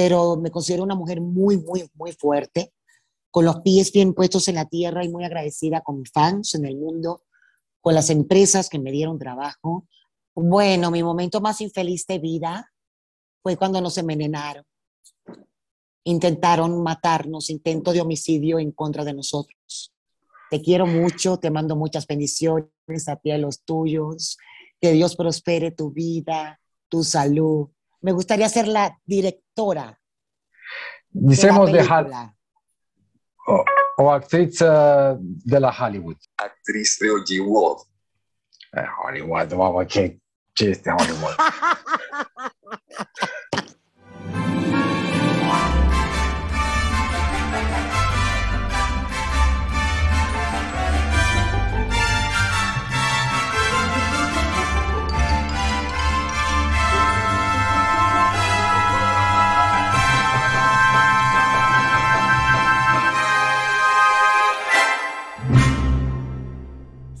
pero me considero una mujer muy fuerte, con los pies bien puestos en la tierra y muy agradecida con mis fans en el mundo, con las empresas que me dieron trabajo. Bueno, mi momento más infeliz de vida fue cuando nos envenenaron. Intentaron matarnos, intento de homicidio en contra de nosotros. Te quiero mucho, te mando muchas bendiciones a ti y a los tuyos. Que Dios prospere tu vida, tu salud. Me gustaría ser la directora. Dicemos de Hollywood. O actriz de la Hollywood. Actriz de Hollywood. Hollywood, vamos, qué chiste, Hollywood.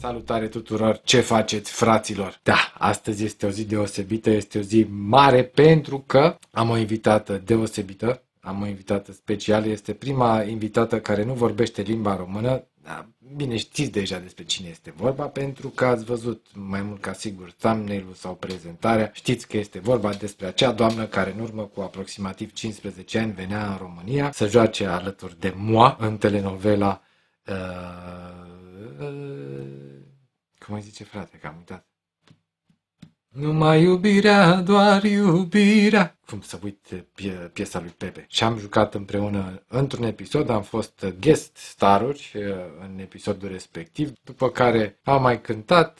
Salutare tuturor, ce faceți fraților? Da, astăzi este o zi deosebită, este o zi mare pentru că am o invitată deosebită, am o invitată specială, este prima invitată care nu vorbește limba română. Bine, știți deja despre cine este vorba, pentru că ați văzut mai mult ca sigur thumbnail-ul sau prezentarea. Știți că este vorba despre acea doamnă care în urmă cu aproximativ 15 ani venea în România să joace alături de moi în telenovela cum îi zice, frate, că am uitat. Numai iubirea, doar iubirea. Cum să uit piesa lui Pepe. Și am jucat împreună într-un episod, am fost guest staruri în episodul respectiv, după care am mai cântat,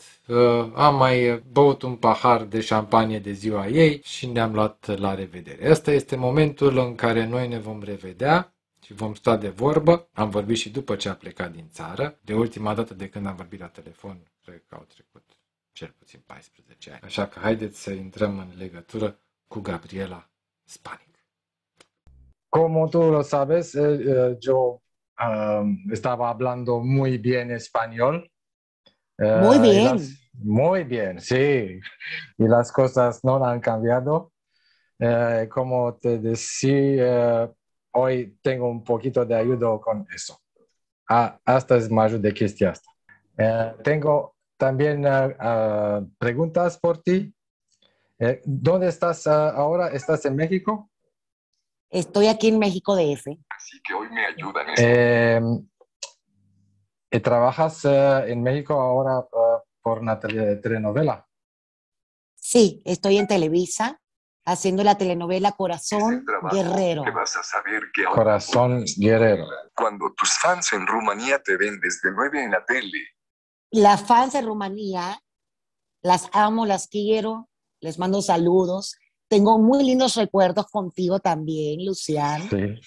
am mai băut un pahar de șampanie de ziua ei și ne-am luat la revedere. Asta este momentul în care noi ne vom revedea. Și vom sta de vorbă, am vorbit și după ce a plecat din țară, de ultima dată de când am vorbit la telefon, cred că au trecut cel puțin 14 ani. Așa că haideți să intrăm în legătură cu Gabriela Spanic. Como tú lo sabes, yo estaba hablando muy bien español. Muy bien. Muy bien, sí. Y las cosas no han cambiado. Como te decía, hoy tengo un poquito de ayuda con eso. Hasta es más de cuestión. Tengo también preguntas por ti. ¿Dónde estás ahora? ¿Estás en México? Estoy aquí en México DF. Así que hoy me ayudan. ¿Trabajas en México ahora por una telenovela? Sí, estoy en Televisa, haciendo la telenovela Corazón Guerrero. Que vas a saber que Corazón Guerrero. Cuando tus fans en Rumanía te ven desde 9 en la tele. Las fans en Rumanía, las amo, las quiero, les mando saludos. Tengo muy lindos recuerdos contigo también, Lucián. Sí.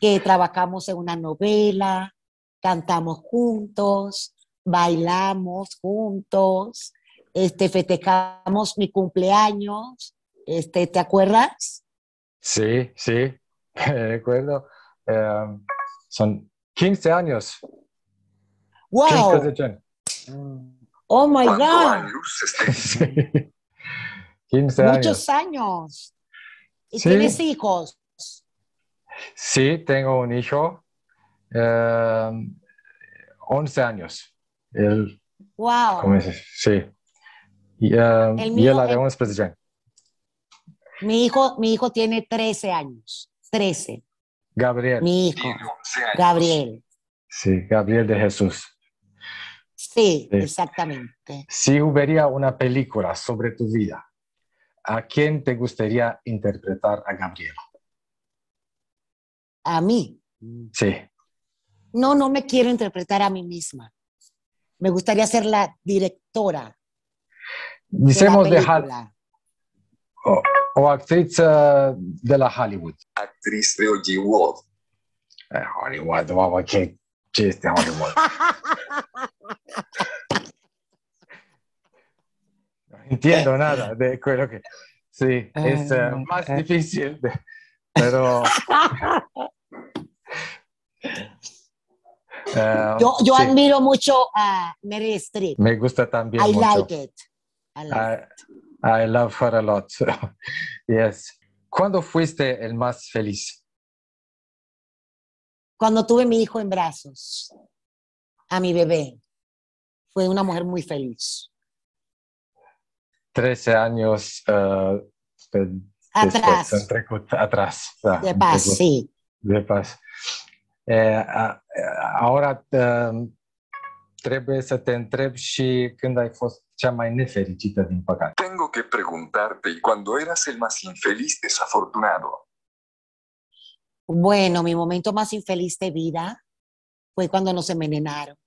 Que trabajamos en una novela, cantamos juntos, bailamos juntos, festejamos mi cumpleaños. ¿Te acuerdas? Sí, sí, recuerdo. Son 15 años. ¡Wow! 15 ¡Oh, my God! Sí. 15 años. Muchos años. ¿Y sí. Tienes hijos? Sí, tengo un hijo. 11 años. Él, ¡wow! ¿Cómo es? Sí. Y él de 11 años. Mi hijo tiene 13 años. 13. Gabriel. Mi hijo. Gabriel. Sí, Gabriel de Jesús. Sí, sí, exactamente. Si hubiera una película sobre tu vida, ¿a quién te gustaría interpretar a Gabriel? ¿A mí? Sí. No, no me quiero interpretar a mí misma. Me gustaría ser la directora. Dicemos dejar. O actriz de la Hollywood. Actriz de Hollywood. Hollywood, vamos, qué chiste, Hollywood. No entiendo nada de lo que... Sí, es más difícil, pero... yo sí. Admiro mucho a Mary Street. Me gusta también I mucho. Like it. I love her a lot. Yes. ¿Cuándo fuiste el más feliz? Cuando tuve a mi hijo en brazos, a mi bebé. Fue una mujer muy feliz. 13 años atrás. De paz, sí. De paz. Ahora trebuie să te întreb și când ai fost cea mai nefericită, din păcate. Tengo que preguntarte, ¿y cuando eras el más infeliz, desafortunado? Bueno, mi momento más infeliz de vida fue cuando nos envenenaron.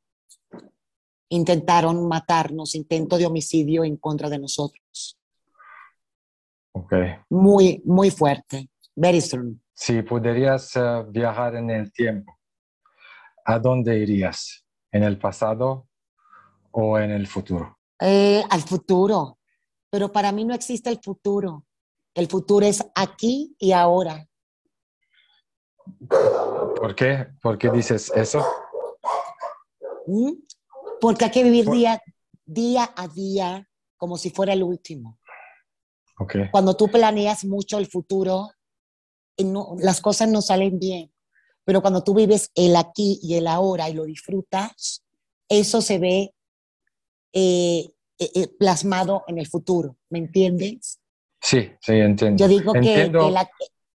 Intentaron matarnos, intento de homicidio en contra de nosotros. Okay. Muy, muy fuerte. Very strong. Si podrías viajar en el tiempo, ¿a dónde irías? ¿En el pasado o en el futuro? Al futuro. Pero para mí no existe el futuro. El futuro es aquí y ahora. ¿Por qué? ¿Por qué dices eso? Porque hay que vivir día a día como si fuera el último. Okay. Cuando tú planeas mucho el futuro, las cosas no salen bien. Pero cuando tú vives el aquí y el ahora y lo disfrutas, eso se ve plasmado en el futuro. ¿Me entiendes? Sí, sí, entiendo. Yo digo que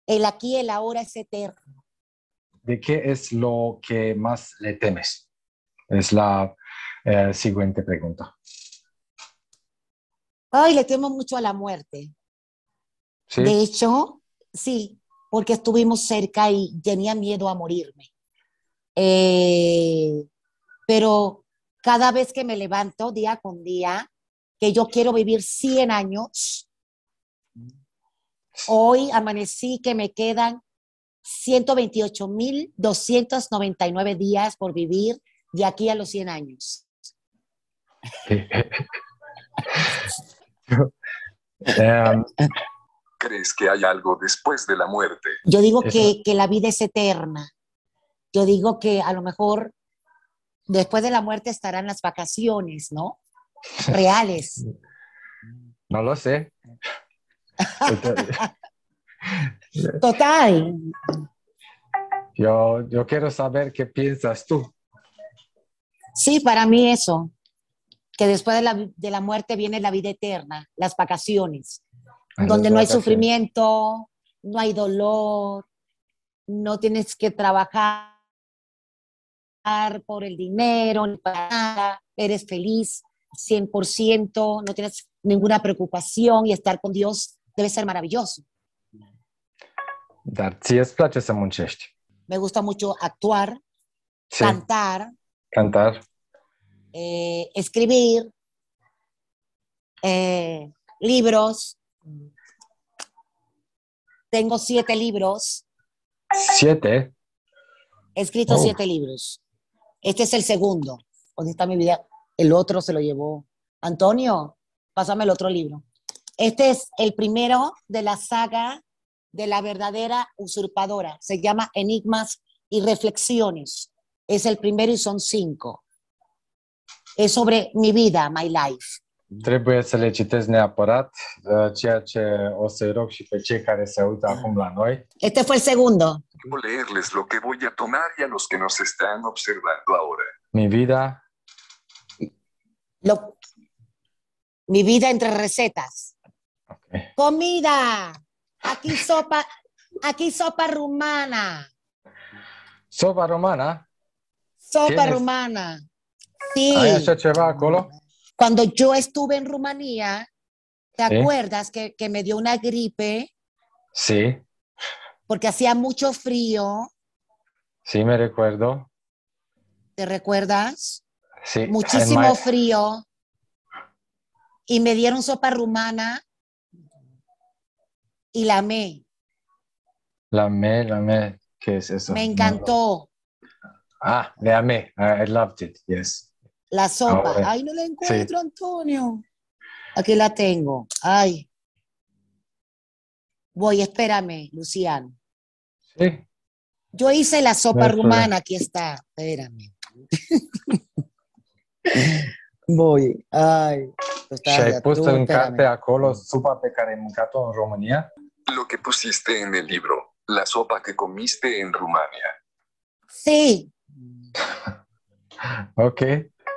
el aquí y el ahora es eterno. ¿De qué es lo que más le temes? Es la siguiente pregunta. Ay, le temo mucho a la muerte. ¿Sí? De hecho, sí, porque estuvimos cerca y tenía miedo a morirme. Pero cada vez que me levanto día con día, que yo quiero vivir 100 años, hoy amanecí que me quedan 128.299 días por vivir de aquí a los 100 años. ¿Crees que hay algo después de la muerte? Yo digo que la vida es eterna. Yo digo que a lo mejor después de la muerte estarán las vacaciones, ¿no? Reales. No lo sé. Total. Yo quiero saber qué piensas tú. Sí, para mí eso. Que después de la muerte viene la vida eterna, las vacaciones, donde no hay sufrimiento, no hay dolor, no tienes que trabajar por el dinero, ni para nada, eres feliz 100%, no tienes ninguna preocupación y estar con Dios debe ser maravilloso. Dar ție-ți place să muncești? Me gusta mucho actuar, sí. Cantar. Escribir, libros. Tengo 7 libros. ¿7? He escrito 7 libros. Este es el segundo. ¿Dónde está mi vida? El otro se lo llevó. Antonio, pásame el otro libro. Este es el primero de la saga de la verdadera usurpadora. Se llama Enigmas y Reflexiones. Es el primero y son 5. Es sobre mi vida, my life. Trebuie să le citesc neapărat, ceea ce o să-i rog și pe cei care se uită acum la noi. Este fue el segundo. Voy a leerles lo que voy a tomar y a los que nos están observando ahora. Mi vida. Mi vida entre recetas. Okay. Comida. Aquí sopa rumana. Sopa rumana. Sopa rumana. Sí. ¿Hay hecho ceva acolo? Cuando yo estuve en Rumanía, ¿te acuerdas que me dio una gripe? Sí. Porque hacía mucho frío. Sí, me recuerdo. ¿Te recuerdas? Sí. Muchísimo frío. Y me dieron sopa rumana y la amé. La amé. ¿Qué es eso? Me encantó. Ah, la amé. I loved it, yes. La sopa. Ahora, ay, no la encuentro, sí. Antonio. Aquí la tengo. Ay. Voy, espérame, Luciano. Sí. Yo hice la sopa rumana. Aquí está. Espérame. Voy. Ai. Și ai pus în carte acolo supa pe care ai mâncat-o în România? lo que pusiste en el libro, la sopa que comiste en Rumania. Sí. Ok.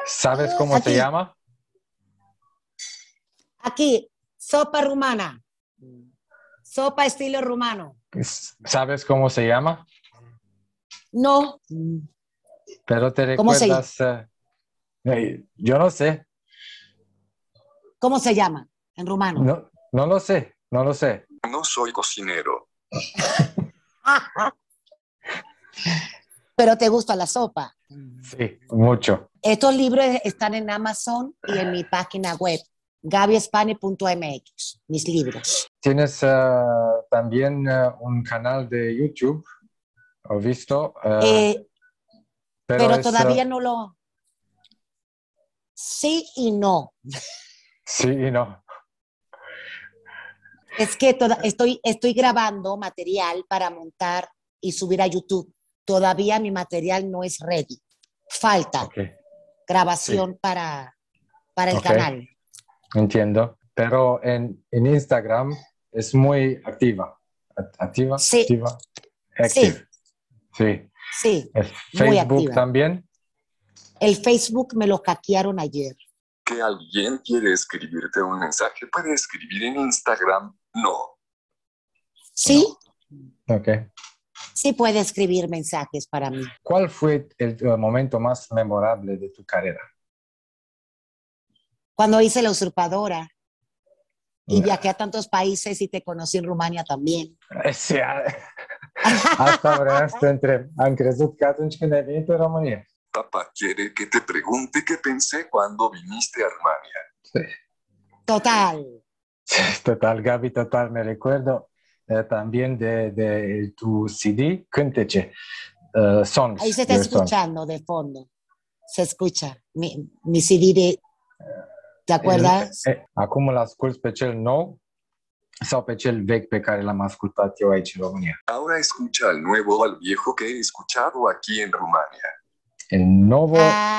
¿Sabes cómo se llama? Aquí, sopa rumana. Sopa estilo rumano. ¿Sabes cómo se llama? No. Pero te recuerdas... yo no sé. ¿Cómo se llama en rumano? No, no lo sé, no lo sé. No soy cocinero. Pero te gusta la sopa. Sí, mucho. Estos libros están en Amazon y en mi página web, gabiespanic.mx, mis libros. Tienes también un canal de YouTube, ¿has visto? Pero todavía no lo... Sí y no. Sí y no. Es que estoy grabando material para montar y subir a YouTube. Todavía mi material no es ready. Falta grabación para el canal. Entiendo. Pero en Instagram es muy activa. ¿Activa? Sí. Activa. Active. Sí. Sí. ¿El Facebook también? El Facebook me lo hackearon ayer. Que alguien quiere escribirte un mensaje, puede escribir en Instagram, no. ¿Sí? No. Ok. Sí puede escribir mensajes para mí. ¿Cuál fue el momento más memorable de tu carrera? Cuando hice La Usurpadora y viajé a tantos países y te conocí en Rumania también. Sí, hasta ahora am crezut că atunci când ai venit în România. Papá quiere que te pregunte qué pensé cuando viniste a Rumania. Sí. Total. Total, Gaby, total. Me recuerdo también de tu CD, Cântice, Songs. Ahí se está escuchando songs. De fondo. Se escucha. Mi CD de... ¿Te acuerdas? Acum îl ascult pe cel nou sau pe cel vechi pe care l-am ascultat eu aici în România. Ahora escucha el nuevo o el viejo que he escuchado aquí en Rumania. ¿El nuevo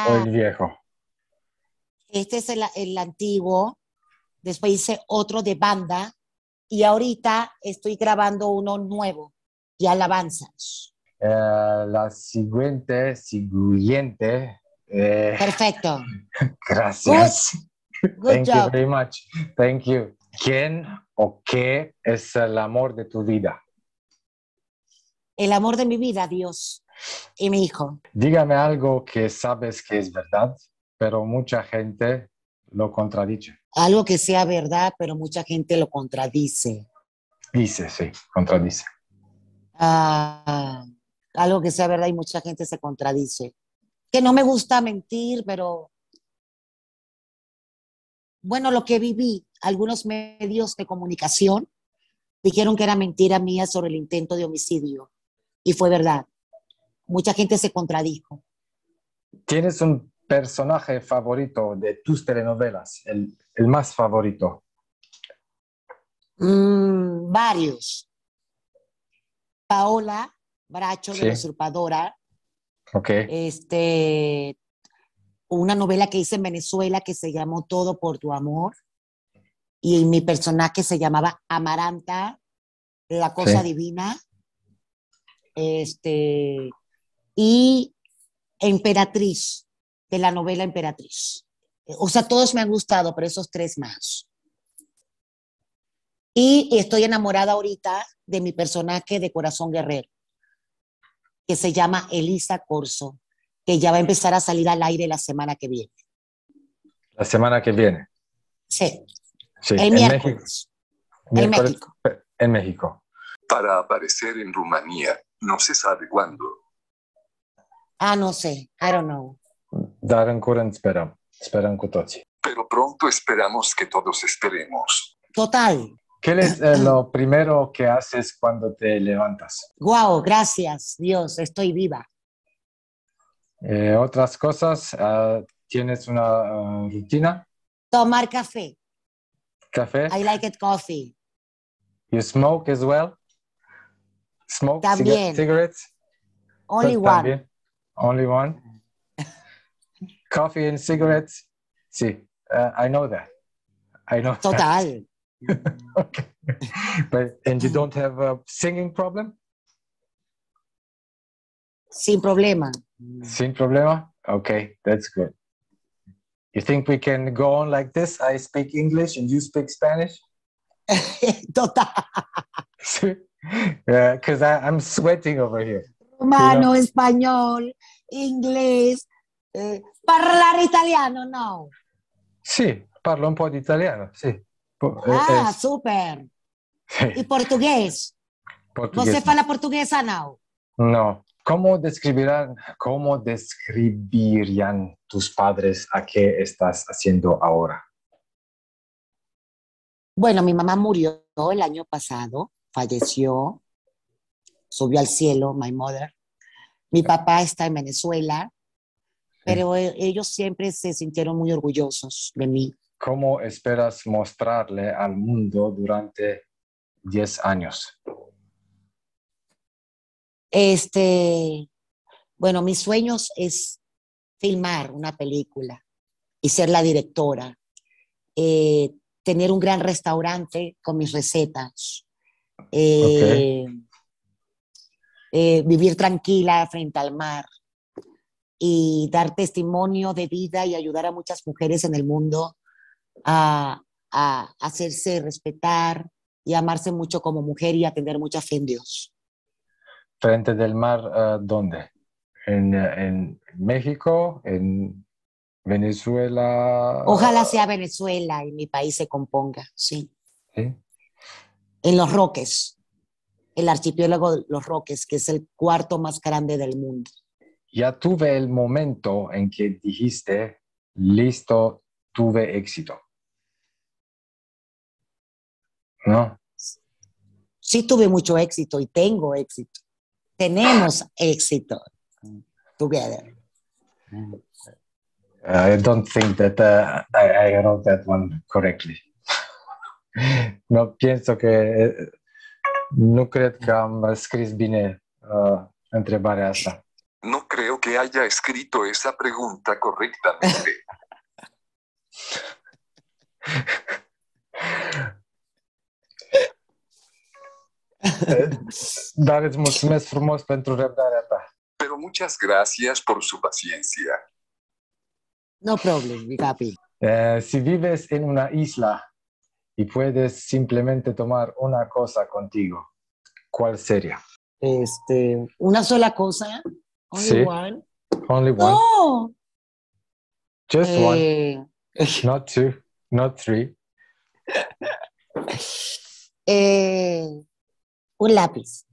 o el viejo? Este es el antiguo. Después hice otro de banda. Y ahorita estoy grabando uno nuevo. Y alabanzas. La siguiente. Perfecto. Gracias. Good Thank job. You very much. Thank you. ¿Quién o qué es el amor de tu vida? El amor de mi vida, Dios. Y mi hijo. Dígame algo que sabes que es verdad, pero mucha gente lo contradice. Algo que sea verdad, pero mucha gente lo contradice. Contradice. Algo que sea verdad y mucha gente se contradice. Que no me gusta mentir, pero... Bueno, lo que viví, algunos medios de comunicación dijeron que era mentira mía sobre el intento de homicidio. Y fue verdad. Mucha gente se contradijo. ¿Tienes un personaje favorito de tus telenovelas? ¿El más favorito? Varios. Paola Bracho de La Usurpadora. Ok. Una novela que hice en Venezuela que se llamó Todo por tu amor. Y mi personaje se llamaba Amaranta, la cosa divina. Y Emperatriz, de la novela Emperatriz. O sea, todos me han gustado, pero esos tres más. Y estoy enamorada ahorita de mi personaje de Corazón Guerrero, que se llama Elisa Corso, que ya va a empezar a salir al aire la semana que viene. ¿La semana que viene? Sí. El miércoles. En México. En México. Para aparecer en Rumanía, no se sabe cuándo. No sé. I don't know. Dar în curând sperăm. Sperăm cu toții. Pero pronto esperamos que todos esperemos. Total. ¿Qué es lo primero que haces cuando te levantas? Wow, gracias, Dios, estoy viva. ¿Otras cosas? ¿Tienes una rutina? Tomar café. ¿Café? I like it coffee. You smoke as well? Smoke también. Cigarettes? Only one. También. Only one. Coffee and cigarettes. Sí, I know that. Total. Okay. But, and you don't have a singing problem? Sin problema. Sin problema? Okay, that's good. You think we can go on like this? I speak English and you speak Spanish? Total. Because I'm sweating over here. Romano, you know? Español, inglés, parlar italiano, no. Sí, parlo un po' di italiano, sì. Ah, super. Sí. ¿Y portugués? Portugués. ¿Você fala portuguesa, no? No. ¿Cómo describirían tus padres a qué estás haciendo ahora? Bueno, mi mamá murió el año pasado, falleció, subió al cielo, my mother. Mi papá está en Venezuela, pero ellos siempre se sintieron muy orgullosos de mí. ¿Cómo esperas mostrarle al mundo durante 10 años? Bueno, mis sueños es filmar una película y ser la directora, tener un gran restaurante con mis recetas, vivir tranquila frente al mar y dar testimonio de vida y ayudar a muchas mujeres en el mundo a hacerse respetar y amarse mucho como mujer y a tener mucha fe en Dios. Frente del mar, ¿dónde? ¿En México? ¿En Venezuela? Ojalá sea Venezuela y mi país se componga, sí. ¿Sí? En Los Roques, el archipiélago de Los Roques, que es el cuarto más grande del mundo. Ya tuve el momento en que dijiste, listo, tuve éxito. ¿No? Sí, tuve mucho éxito y tengo éxito. Tenemos éxito. Together. I don't think that I wrote that one correctly. No pienso que... no cred că am scris bine întrebarea asta. No creo que haya escrito esa pregunta correctamente. Dar îți mulțumesc frumos pentru răbdarea ta. Pero muchas gracias por su paciencia. No problem, Gabi. Si vives en una isla y puedes simplemente tomar una cosa contigo, ¿cuál sería? ¿Una sola cosa? Only sí. One? Only one. No. Just one. Not two, not three. Un lápiz.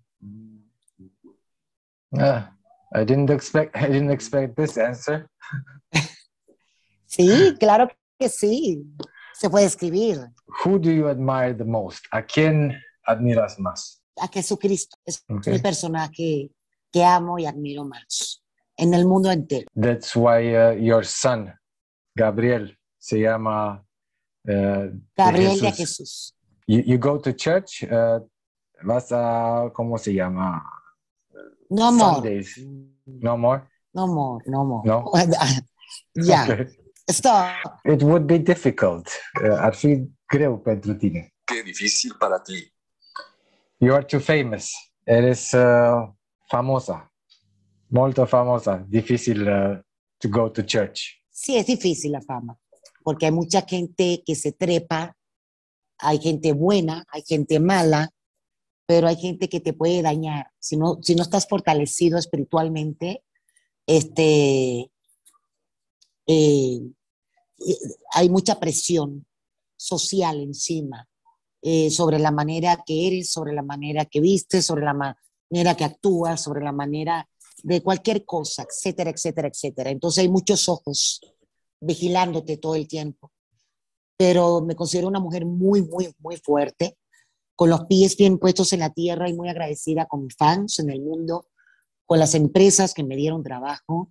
I didn't expect this answer. Sí, claro que sí. Se puede escribir. Who do you admire the most? ¿A quién admiras más? A Jesucristo. Es mi personaje que amo y admiro más en el mundo entero. That's why your son, Gabriel, se llama Gabriel de Jesús. You go to church. Vas a, ¿cómo se llama? No more. No more? No more, no more. No? Yeah. Okay. Stop. It would be difficult. Ar fi greu pentru tine. Qué difícil para ti. You are too famous. Eres famosa. Molto famosa. Difícil to go to church. Sí, es difícil la fama. Porque hay mucha gente que se trepa. Hay gente buena, hay gente mala. Pero hay gente que te puede dañar. Si no estás fortalecido espiritualmente, hay mucha presión social encima sobre la manera que eres, sobre la manera que vistes, sobre la manera que actúas, sobre la manera de cualquier cosa, etcétera, etcétera, etcétera. Entonces hay muchos ojos vigilándote todo el tiempo. Pero me considero una mujer muy, muy, muy fuerte, con los pies bien puestos en la tierra y muy agradecida con mis fans en el mundo, con las empresas que me dieron trabajo,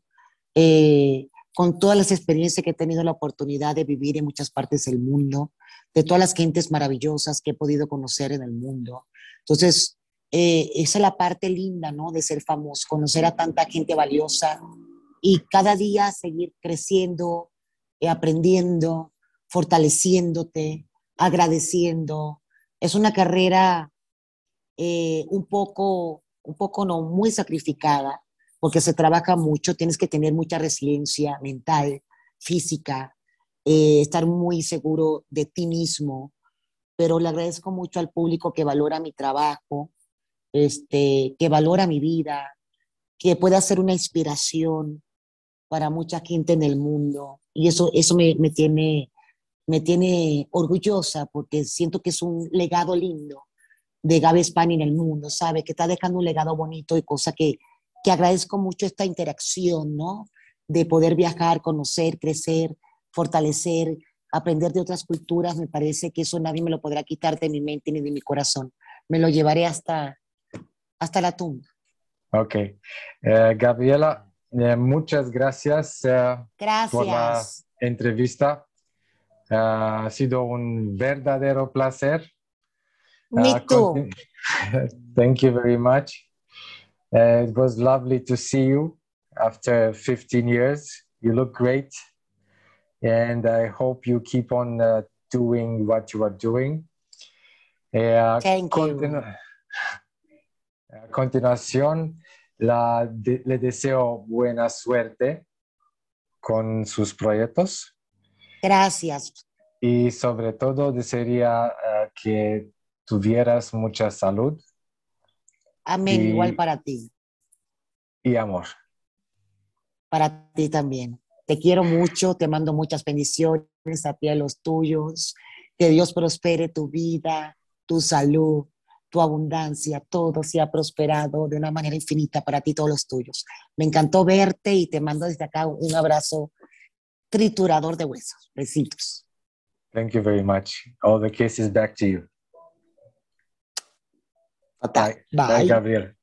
con todas las experiencias que he tenido la oportunidad de vivir en muchas partes del mundo, de todas las gentes maravillosas que he podido conocer en el mundo. Entonces, esa es la parte linda, ¿no? De ser famoso, conocer a tanta gente valiosa y cada día seguir creciendo, aprendiendo, fortaleciéndote, agradeciendo, Es una carrera un poco no, muy sacrificada, porque se trabaja mucho, tienes que tener mucha resiliencia mental, física, estar muy seguro de ti mismo, pero le agradezco mucho al público que valora mi trabajo, que valora mi vida, que pueda ser una inspiración para mucha gente en el mundo. Y eso me tiene orgullosa, porque siento que es un legado lindo de Gaby Spanic en el mundo, ¿sabes? Que está dejando un legado bonito y cosa que agradezco mucho esta interacción, ¿no? De poder viajar, conocer, crecer, fortalecer, aprender de otras culturas. Me parece que eso nadie me lo podrá quitar de mi mente ni de mi corazón. Me lo llevaré hasta la tumba. Ok. Gabriela, muchas gracias, por la entrevista. Ha sido un verdadero placer. Me too. Thank you very much. It was lovely to see you after 15 years. You look great. And I hope you keep on doing what you are doing. Thank you. A continuación, le deseo buena suerte con sus proyectos. Gracias. Y sobre todo desearía que tuvieras mucha salud. Amén, igual para ti. Y amor. Para ti también. Te quiero mucho, te mando muchas bendiciones a ti y a los tuyos. Que Dios prospere tu vida, tu salud, tu abundancia, todo se ha prosperado de una manera infinita para ti y todos los tuyos. Me encantó verte y te mando desde acá un abrazo triturador de huesos. Besitos. Thank you very much. All the kisses back to you. Bye. Bye, Gabriel.